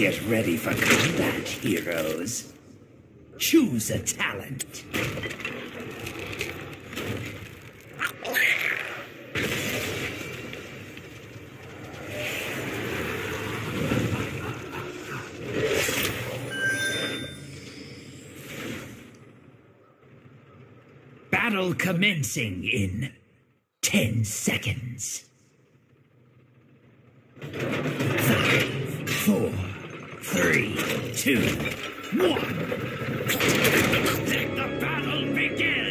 Get ready for combat, heroes. Choose a talent. Battle commencing in 10 seconds. 5, 4, 3, 2, 1. Let the battle begin.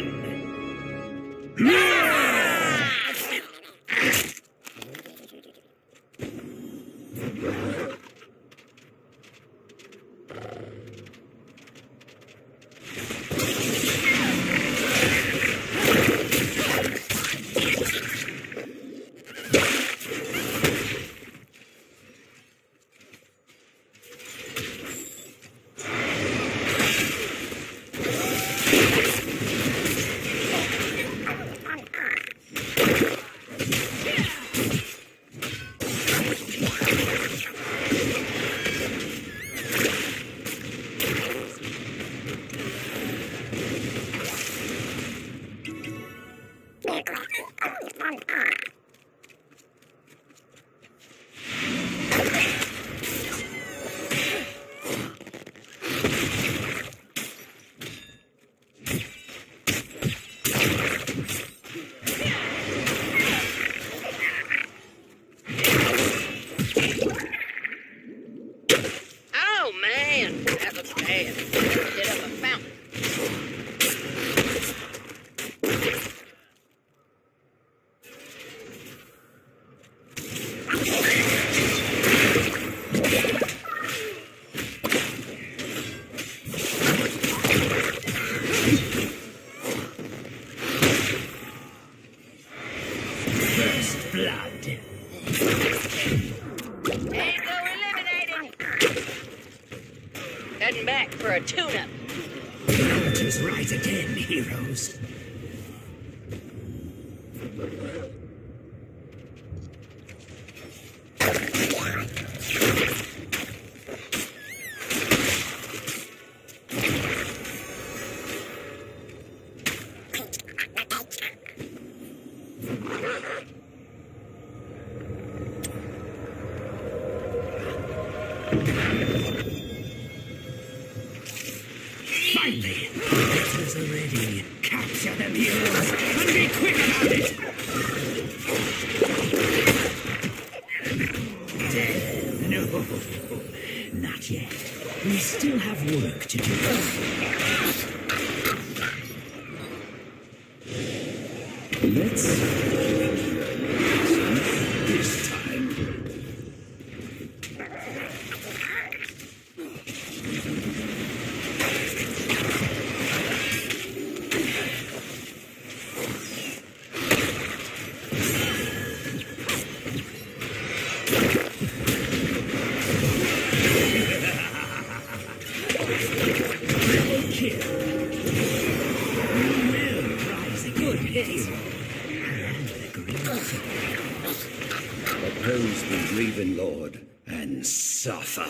Oppose the Raven Lord and suffer.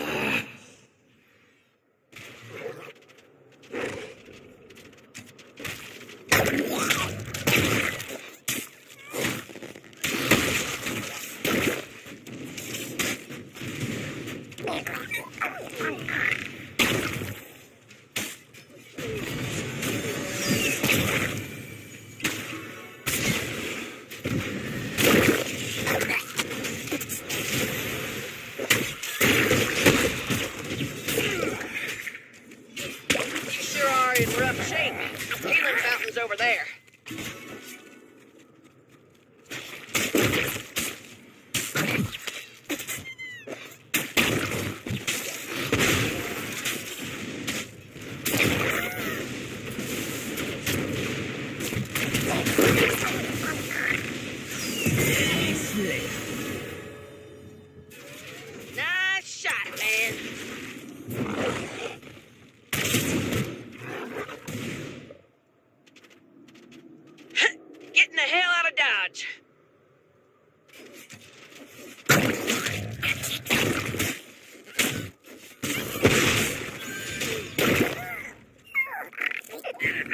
Not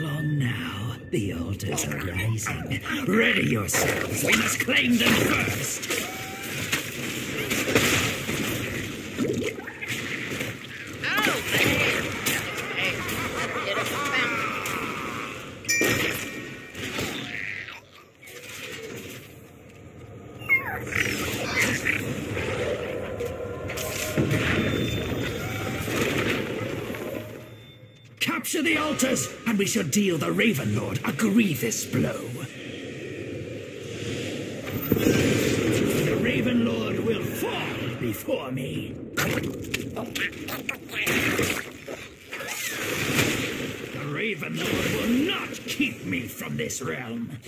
long now. The altars are rising. Ready yourselves. We must claim them first. Capture the altars, and we shall deal the Raven Lord a grievous blow. The Raven Lord will fall before me. The Raven Lord will not keep me from this realm.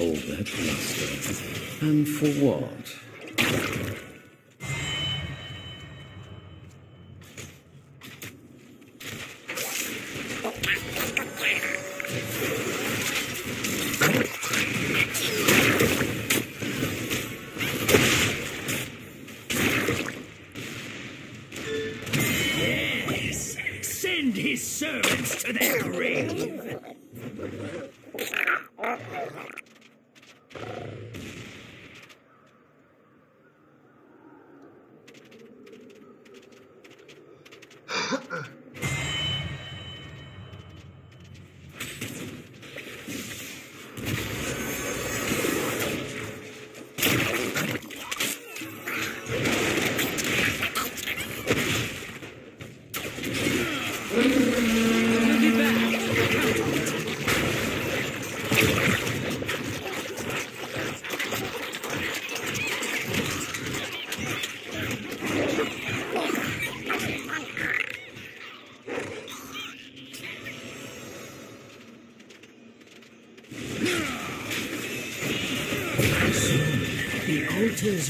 All that bluster, and for what? Yes, send his servants to their grave. The altars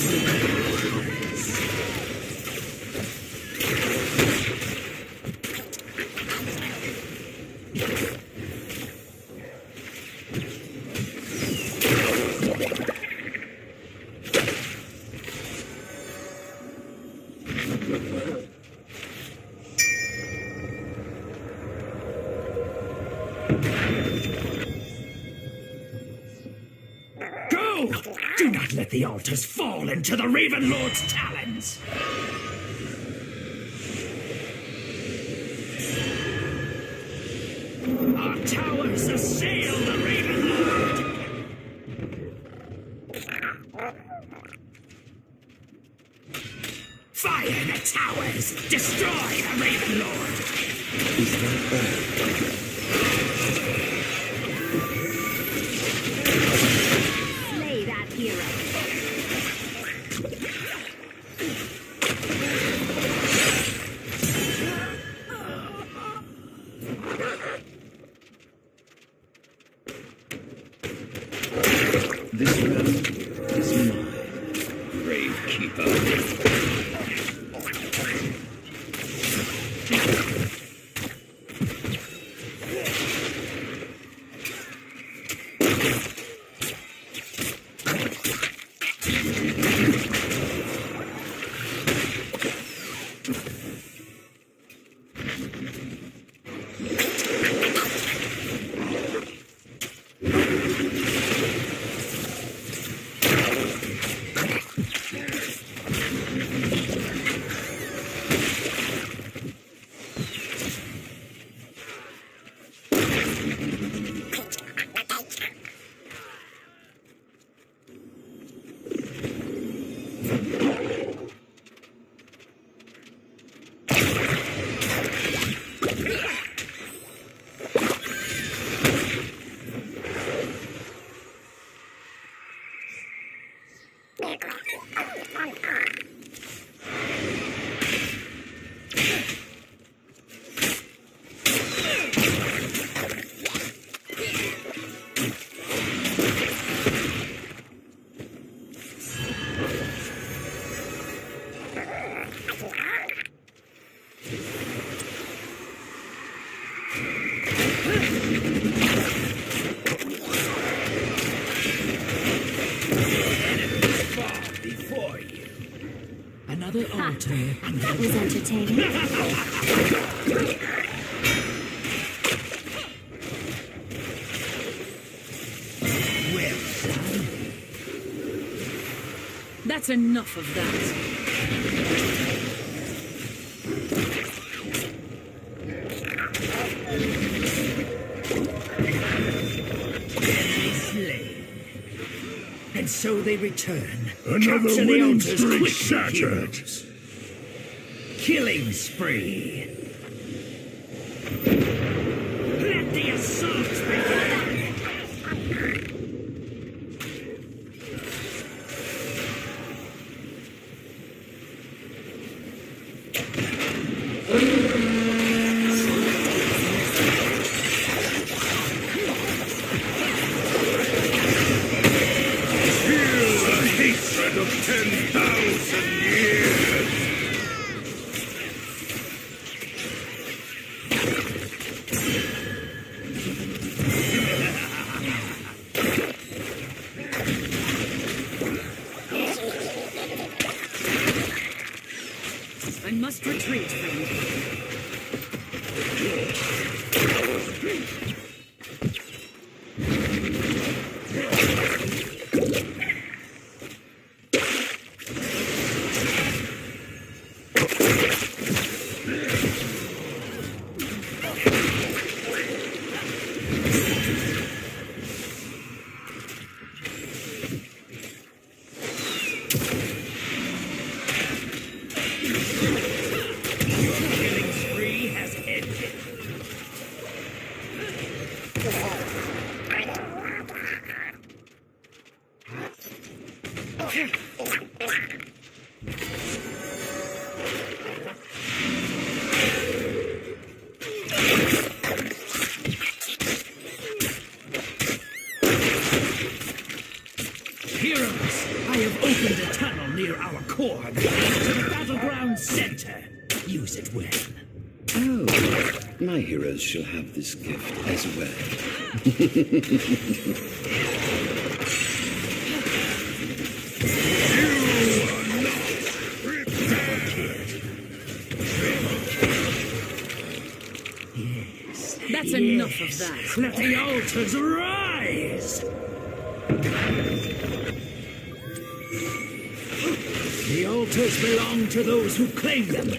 will rise. Go! Do not let the altars fall into the Raven Lord's talons! Our towers assail the Raven Lord! Fire the towers! Destroy the Raven Lord! Is that bad? This realm is mine. Gravekeeper. That was entertaining. That's enough of that. Enemy slain. And so they return. Another winning streak shattered. Killing spree. Let the assault begin. Shall have this gift as well. Yes. That's enough of that. Let the altars rise! The altars belong to those who claim them.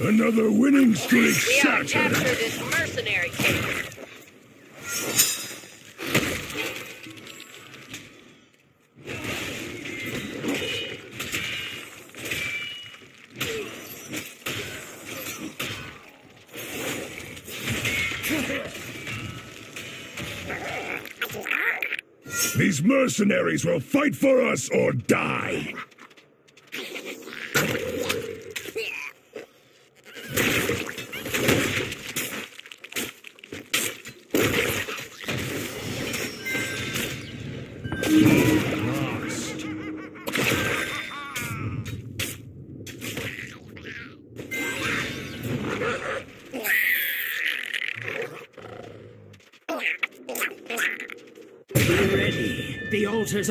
Another winning streak shattered. We captured this mercenary king. These mercenaries will fight for us or die.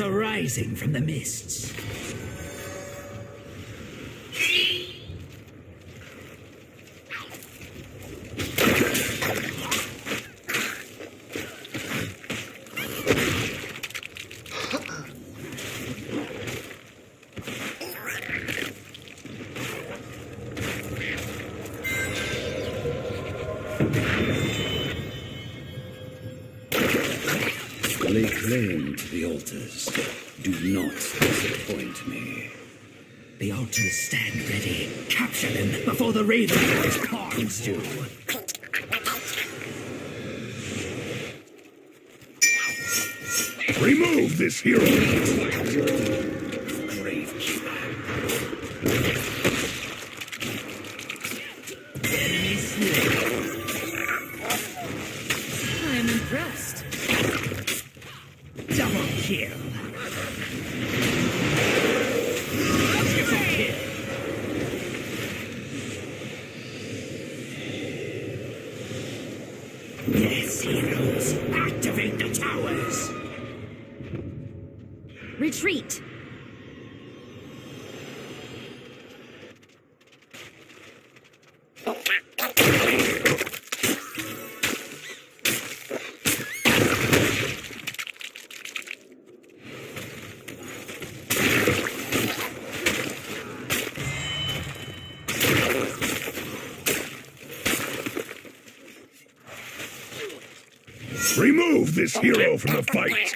Are rising from the mists. lay claim to the altars. Do not disappoint me. The altars stand ready. Capture them before the Raven Lord carves you. Remove this hero! Gravekeeper. Enemy slain. I'm impressed. Double kill. Triple kill. Yes, heroes. Activate the towers. Retreat! Remove this hero from the fight!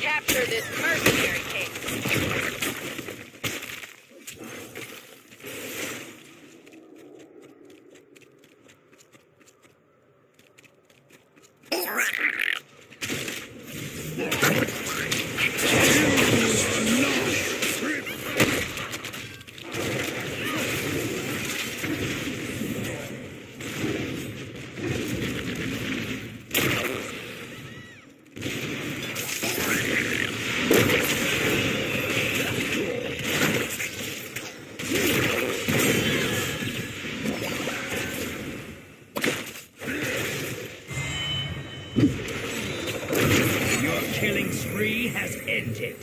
Capture this mercenary king. Your killing spree has ended.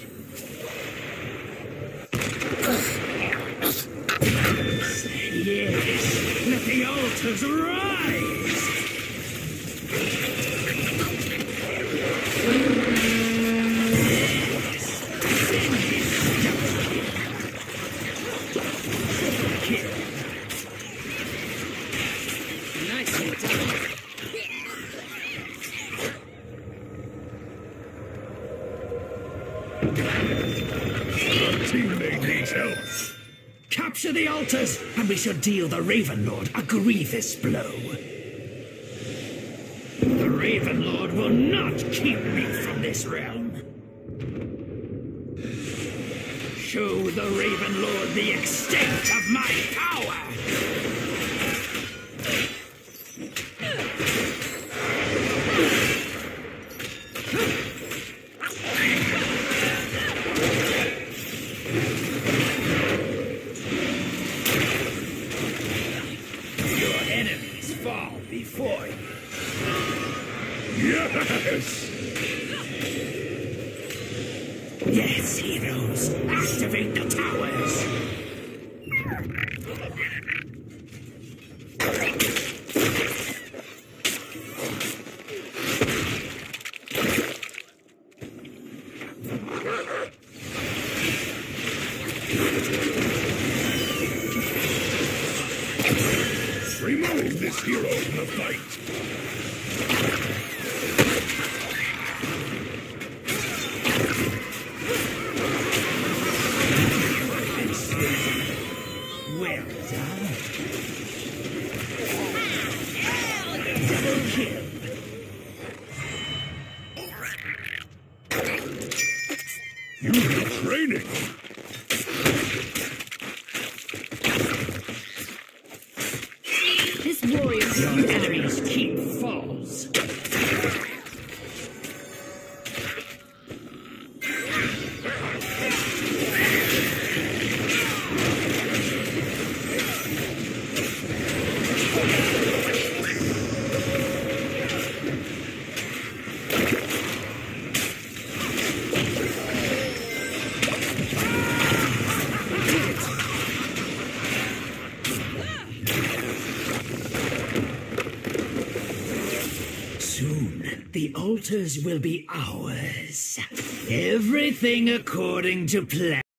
Yes, let the altars rise. Nicely done. Teammate needs help. Capture the altars, and we shall deal the Raven Lord a grievous blow. The Raven Lord will not keep me from this realm. Show the Raven Lord the extent of my power! Fall before you. Yes! Yes, heroes! Activate the towers! Remove this hero from the fight. Well done. Double kill. You need training. Your enemy's keep falls. The altars will be ours. Everything according to plan.